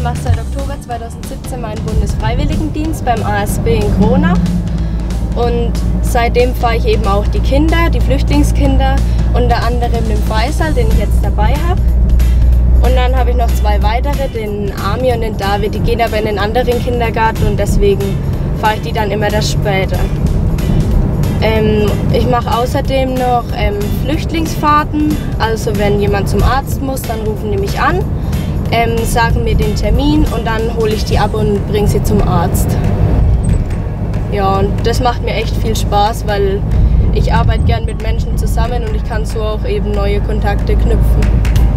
Ich mache seit Oktober 2017 meinen Bundesfreiwilligendienst beim ASB in Kronach. Und seitdem fahre ich eben auch die Kinder, die Flüchtlingskinder, unter anderem den Faisal, den ich jetzt dabei habe. Und dann habe ich noch zwei weitere, den Ami und den David. Die gehen aber in den anderen Kindergarten und deswegen fahre ich die dann immer das später. Ich mache außerdem noch Flüchtlingsfahrten. Also wenn jemand zum Arzt muss, dann rufen die mich an, sagen mir den Termin und dann hole ich die ab und bringe sie zum Arzt. Ja, und das macht mir echt viel Spaß, weil ich arbeite gern mit Menschen zusammen und ich kann so auch eben neue Kontakte knüpfen.